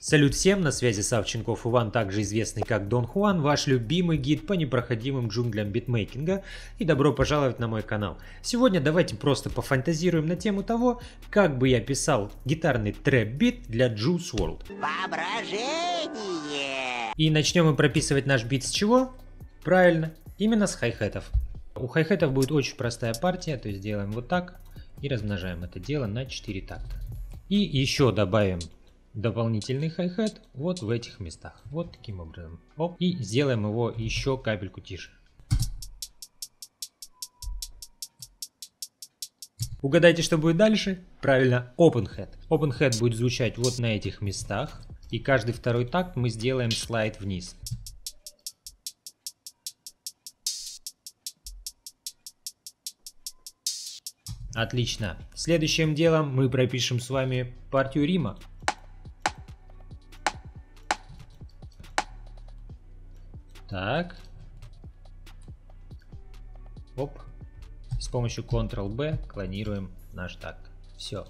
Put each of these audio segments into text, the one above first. Салют всем, на связи Савченков Иван, также известный как Дон Хуан, ваш любимый гид по непроходимым джунглям битмейкинга, и добро пожаловать на мой канал. Сегодня давайте просто пофантазируем на тему того, как бы я писал гитарный трэп-бит для Juice WRLD. Воображение! И начнем мы прописывать наш бит с чего? Правильно, именно с хай-хэтов. У хай-хэтов будет очень простая партия, то есть делаем вот так и размножаем это дело на 4 такта. И еще добавим дополнительный хай-хэт вот в этих местах, вот таким образом. Оп. И сделаем его еще капельку тише. Угадайте, что будет дальше? Правильно, open head. Open head будет звучать вот на этих местах, и каждый второй такт мы сделаем слайд вниз. Отлично. Следующим делом мы пропишем с вами партию рима. Так. Оп. С помощью Ctrl-B клонируем наш такт. Все.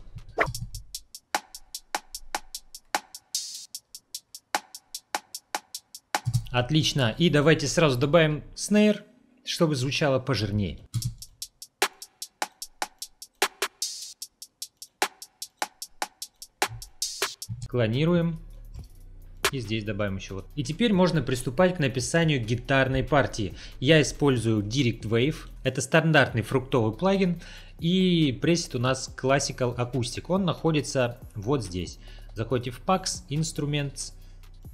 Отлично. И давайте сразу добавим снейр, чтобы звучало пожирнее. Клонируем. И здесь добавим еще вот. И теперь можно приступать к написанию гитарной партии. Я использую Direct Wave. Это стандартный фруктовый плагин. И пресет у нас Classical Acoustic. Он находится вот здесь. Заходите в PAX, Instruments,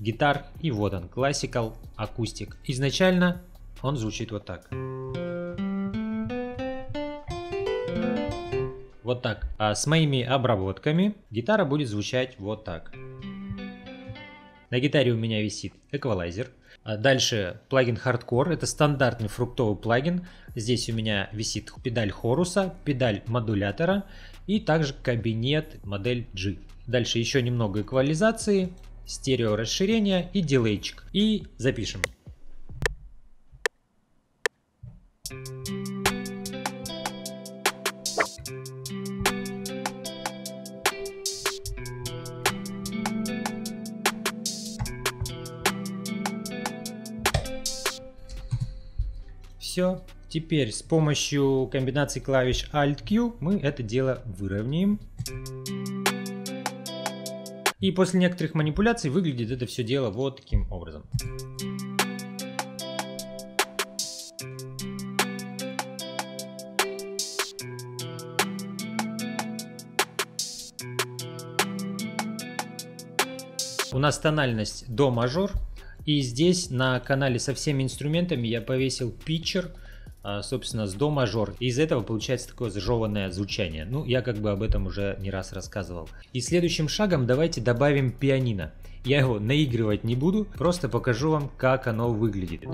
Guitar. И вот он, Classical Acoustic. Изначально он звучит вот так. Вот так. А с моими обработками гитара будет звучать вот так. На гитаре у меня висит эквалайзер. А дальше плагин Hardcore. Это стандартный фруктовый плагин. Здесь у меня висит педаль хоруса, педаль модулятора и также кабинет модель G. Дальше еще немного эквализации, стерео расширения и дилейчик. И запишем. Все. Теперь с помощью комбинации клавиш Alt-Q мы это дело выровняем. И после некоторых манипуляций выглядит это все дело вот таким образом. У нас тональность до мажор. И здесь на канале со всеми инструментами я повесил питчер, собственно, с до мажор. И из этого получается такое зажеванное звучание. Ну, я как бы об этом уже не раз рассказывал. И следующим шагом давайте добавим пианино. Я его наигрывать не буду, просто покажу вам, как оно выглядит.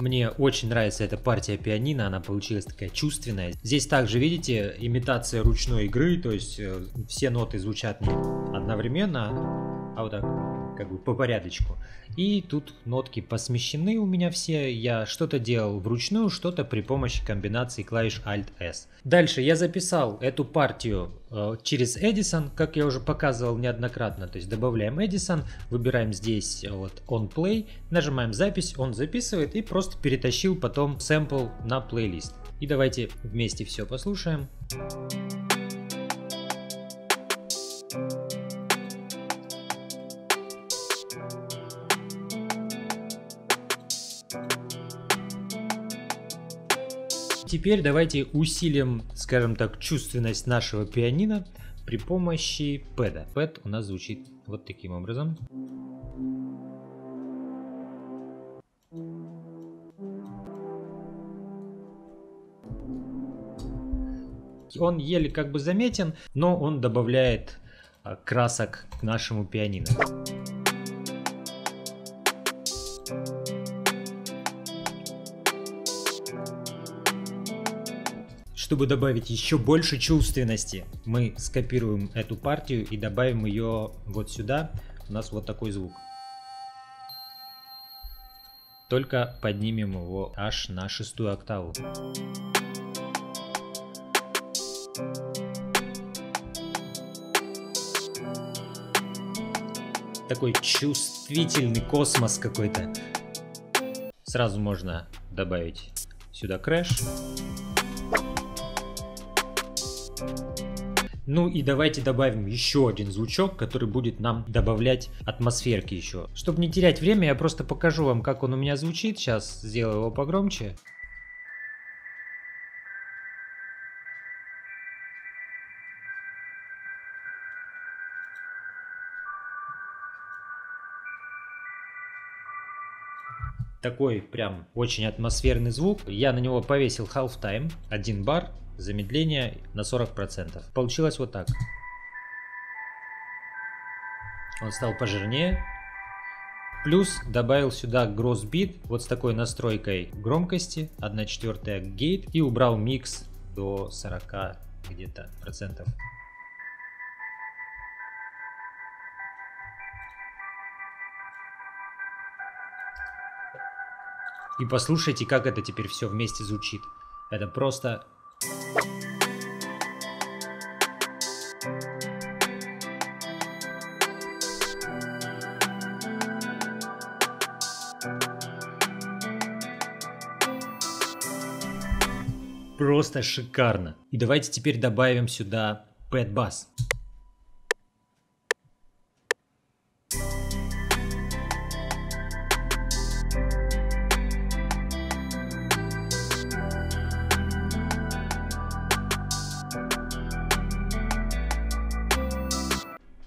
Мне очень нравится эта партия пианино, она получилась такая чувственная. Здесь также, видите, имитация ручной игры, то есть все ноты звучат не одновременно, а вот так, как бы по порядочку. И тут нотки посмещены у меня все, я что-то делал вручную, что-то при помощи комбинации клавиш Alt-S. Дальше я записал эту партию через Edison, как я уже показывал неоднократно. То есть добавляем Edison, выбираем здесь вот On Play, нажимаем запись, он записывает и просто перетащил потом сэмпл на плейлист. И давайте вместе все послушаем. Теперь давайте усилим, скажем так, чувственность нашего пианино при помощи пэда. Пэд у нас звучит вот таким образом. Он еле как бы заметен, но он добавляет красок к нашему пианино. Чтобы добавить еще больше чувственности, мы скопируем эту партию и добавим ее вот сюда. У нас вот такой звук. только поднимем его аж на 6-ю октаву. Такой чувствительный космос какой-то. Сразу можно добавить сюда крэш. Ну и давайте добавим еще один звучок, который будет нам добавлять атмосферки еще. Чтобы не терять время, я просто покажу вам, как он у меня звучит. Сейчас сделаю его погромче. Такой прям очень атмосферный звук. Я на него повесил halftime, 1 бар. Замедление на 40%. Получилось вот так. Он стал пожирнее. Плюс добавил сюда Gross Beat, вот с такой настройкой громкости, 1/4 гейт, и убрал микс до 40 где-то процентов. И послушайте, как это теперь все вместе звучит. Это просто... Просто шикарно. И давайте теперь добавим сюда Pet Bass.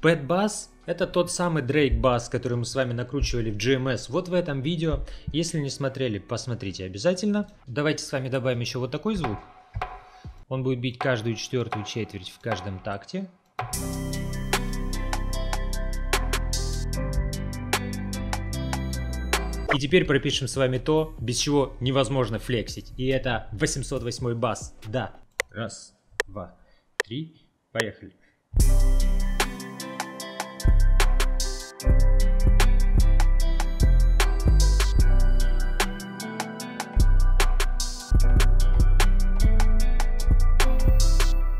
Pet Bass — это тот самый Drake Bass, который мы с вами накручивали в GMS вот в этом видео. Если не смотрели, посмотрите обязательно. Давайте с вами добавим еще вот такой звук. Он будет бить каждую 4-ю четверть в каждом такте. И теперь пропишем с вами то, без чего невозможно флексить. И это 808 бас. Да. 1, 2, 3. Поехали.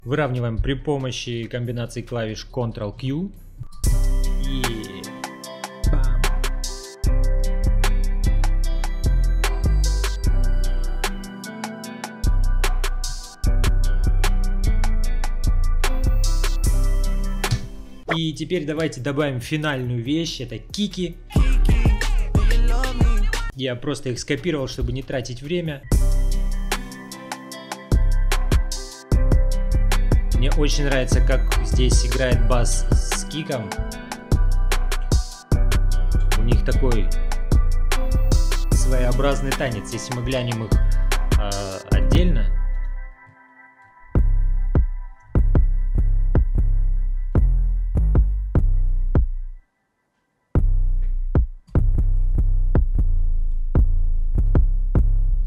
Выравниваем при помощи комбинации клавиш Ctrl-Q. И... Бам. И теперь давайте добавим финальную вещь, это кики. Я просто их скопировал, чтобы не тратить время. Мне очень нравится, как здесь играет бас с киком. У них такой своеобразный танец. Если мы глянем их отдельно.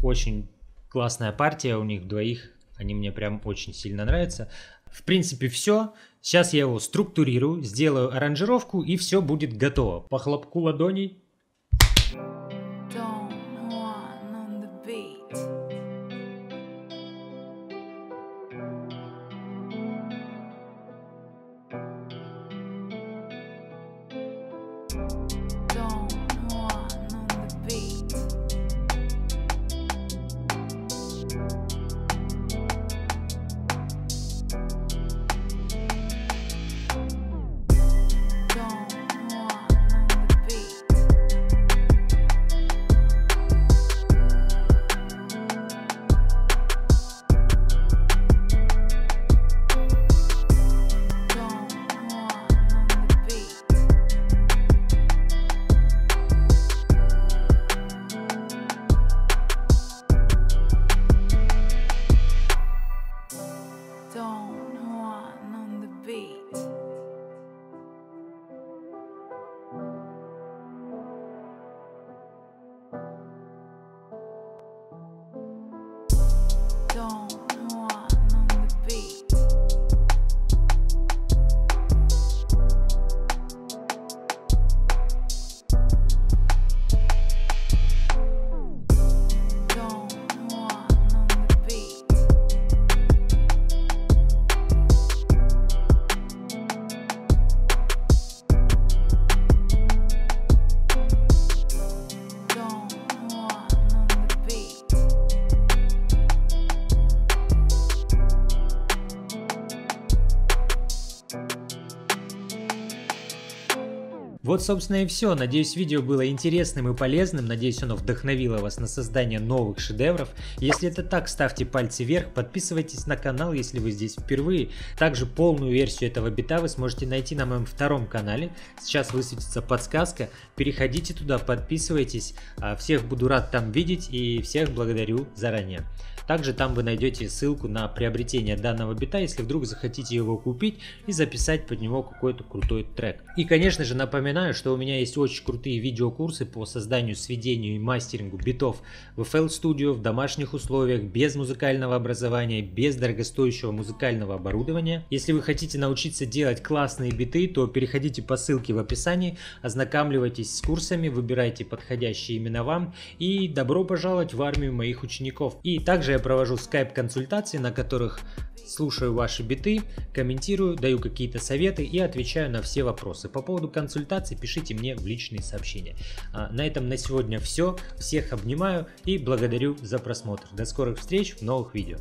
Очень классная партия у них двоих. Они мне прям очень сильно нравятся. В принципе, все. Сейчас я его структурирую, сделаю аранжировку, и все будет готово. По хлопку ладоней. Вот, собственно, и все. Надеюсь, видео было интересным и полезным. Надеюсь, оно вдохновило вас на создание новых шедевров. Если это так, ставьте пальцы вверх, подписывайтесь на канал, если вы здесь впервые. Также полную версию этого бита вы сможете найти на моем втором канале. Сейчас высветится подсказка. Переходите туда, подписывайтесь. Всех буду рад там видеть и всех благодарю заранее. Также там вы найдете ссылку на приобретение данного бита, если вдруг захотите его купить и записать под него какой-то крутой трек. И, конечно же, напоминаю, что у меня есть очень крутые видеокурсы по созданию, сведению и мастерингу битов в FL Studio, в домашних условиях, без музыкального образования, без дорогостоящего музыкального оборудования. Если вы хотите научиться делать классные биты, то переходите по ссылке в описании, ознакомьтесь с курсами, выбирайте подходящие именно вам и добро пожаловать в армию моих учеников. И также я провожу скайп-консультации, на которых слушаю ваши биты, комментирую, даю какие-то советы и отвечаю на все вопросы. По поводу консультаций пишите мне в личные сообщения. На этом на сегодня все. Всех обнимаю и благодарю за просмотр. До скорых встреч в новых видео.